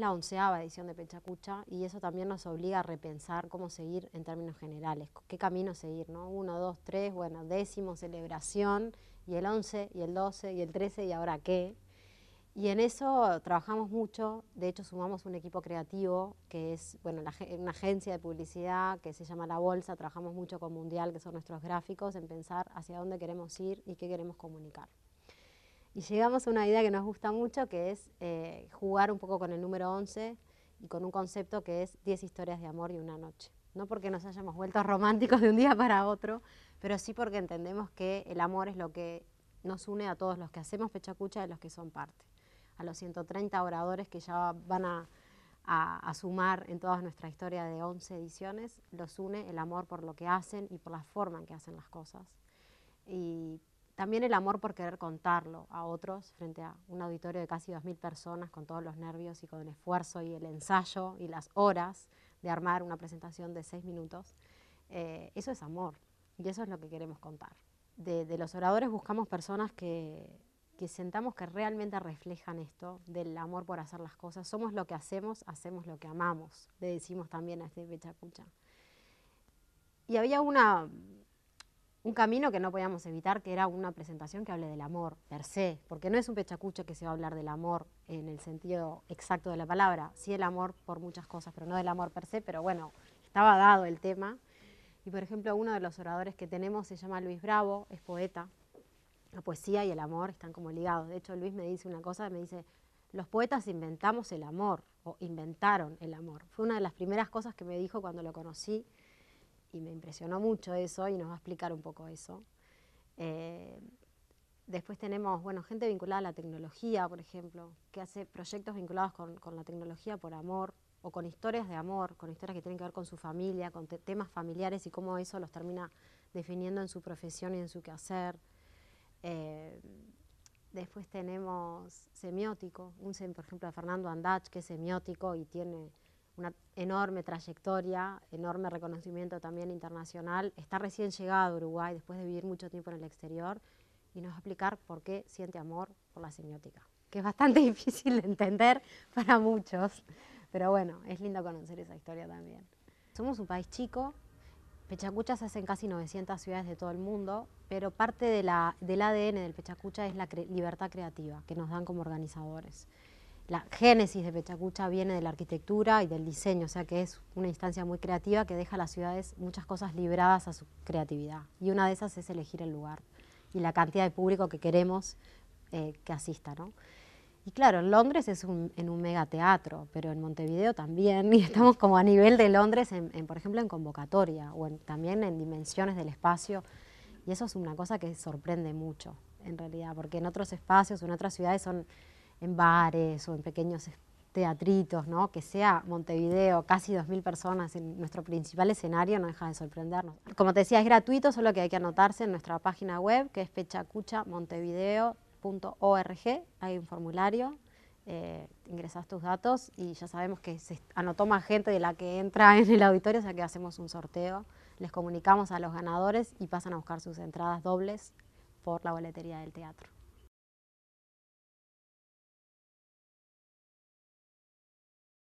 la 11ª edición de Pecha Kucha y eso también nos obliga a repensar cómo seguir en términos generales, qué camino seguir, ¿no? 1, 2, 3, bueno, 10º, celebración, y el 11, y el 12, y el 13, y ahora qué. Y en eso trabajamos mucho, de hecho sumamos un equipo creativo que es, bueno, una agencia de publicidad que se llama La Bolsa, trabajamos mucho con Mundial, que son nuestros gráficos, en pensar hacia dónde queremos ir y qué queremos comunicar. Y llegamos a una idea que nos gusta mucho, que es jugar un poco con el número 11 y con un concepto que es 10 historias de amor y una noche. No porque nos hayamos vuelto románticos de un día para otro, pero sí porque entendemos que el amor es lo que nos une a todos los que hacemos Pecha Kucha y los que son parte. A los 130 oradores que ya van a sumar en toda nuestra historia de 11 ediciones, los une el amor por lo que hacen y por la forma en que hacen las cosas. Y también el amor por querer contarlo a otros frente a un auditorio de casi 2.000 personas con todos los nervios y con el esfuerzo y el ensayo y las horas de armar una presentación de 6 minutos. Eso es amor y eso es lo que queremos contar. De los oradores buscamos personas que sentamos que realmente reflejan esto del amor por hacer las cosas. Somos lo que hacemos, hacemos lo que amamos, le decimos también a este Pecha Kucha. Y había un camino que no podíamos evitar, que era una presentación que hable del amor per se, porque no es un Pecha Kucha que se va a hablar del amor en el sentido exacto de la palabra, sí el amor por muchas cosas, pero no del amor per se, pero bueno, estaba dado el tema. Y por ejemplo, uno de los oradores que tenemos se llama Luis Bravo, es poeta, la poesía y el amor están como ligados. De hecho, Luis me dice una cosa, me dice, los poetas inventamos el amor, o inventaron el amor. Fue una de las primeras cosas que me dijo cuando lo conocí, y me impresionó mucho eso, y nos va a explicar un poco eso. Después tenemos, bueno, gente vinculada a la tecnología, por ejemplo, que hace proyectos vinculados con la tecnología por amor, o con historias de amor, con historias que tienen que ver con su familia, con temas familiares y cómo eso los termina definiendo en su profesión y en su quehacer. Después tenemos semiótico, por ejemplo, de Fernando Andach, que es semiótico y tiene una enorme trayectoria, enorme reconocimiento también internacional. Está recién llegado a Uruguay después de vivir mucho tiempo en el exterior y nos va a explicar por qué siente amor por la semiótica, que es bastante difícil de entender para muchos, pero bueno, es lindo conocer esa historia también. Somos un país chico, Pecha Kucha se hace en casi 900 ciudades de todo el mundo, pero parte de del ADN del Pecha Kucha es la libertad creativa que nos dan como organizadores. La génesis de Pecha Kucha viene de la arquitectura y del diseño, o sea que es una instancia muy creativa que deja a las ciudades muchas cosas libradas a su creatividad. Y una de esas es elegir el lugar y la cantidad de público que queremos que asista, ¿no? Y claro, en Londres es en un megateatro, pero en Montevideo también, y estamos como a nivel de Londres, por ejemplo, en convocatoria, o también en dimensiones del espacio, y eso es una cosa que sorprende mucho, en realidad, porque en otros espacios, en otras ciudades son en bares o en pequeños teatritos, ¿no? Que sea Montevideo, casi 2.000 personas en nuestro principal escenario, no deja de sorprendernos. Como te decía, es gratuito, solo que hay que anotarse en nuestra página web, que es pechakuchamontevideo.org, hay un formulario, ingresás tus datos y ya sabemos que se anotó más gente de la que entra en el auditorio, o sea que hacemos un sorteo, les comunicamos a los ganadores y pasan a buscar sus entradas dobles por la boletería del teatro.